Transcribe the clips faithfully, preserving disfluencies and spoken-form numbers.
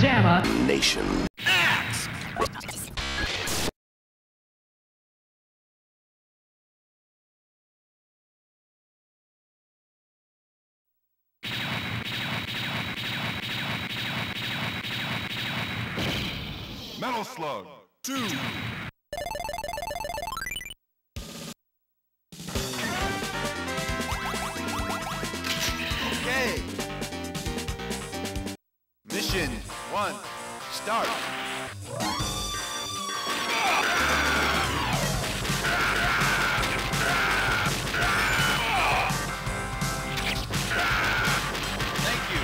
Jamma Nation. Axe! Metal Slug two. Okay. Mission one, start. Thank you.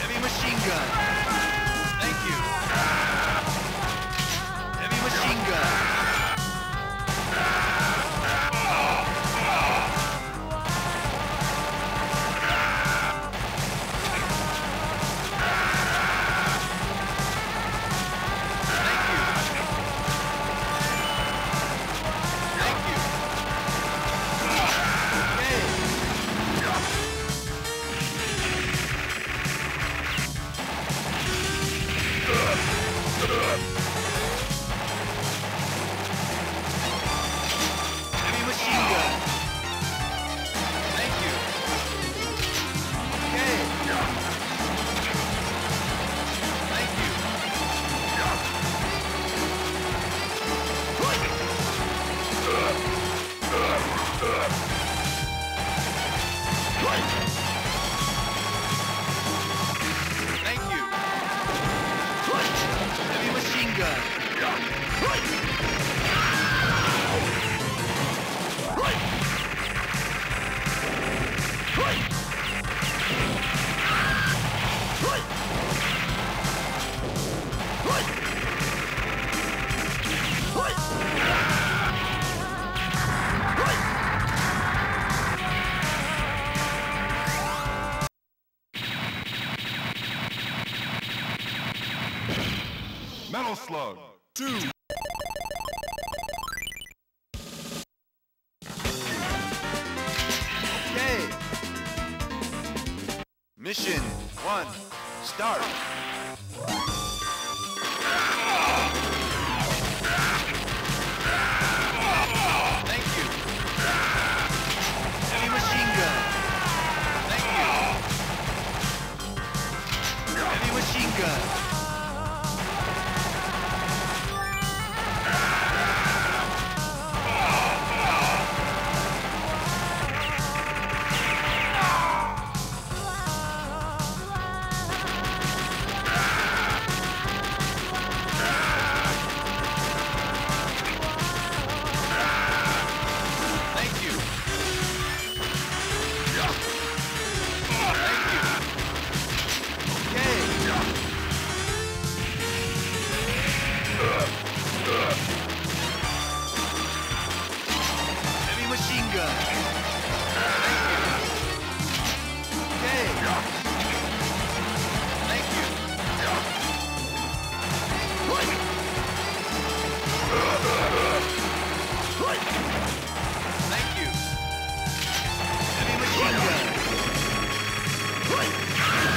Heavy machine gun. Thank you. Heavy machine gun. Metal Slug two. Okay. Mission one, start. Thank you. Heavy machine gun.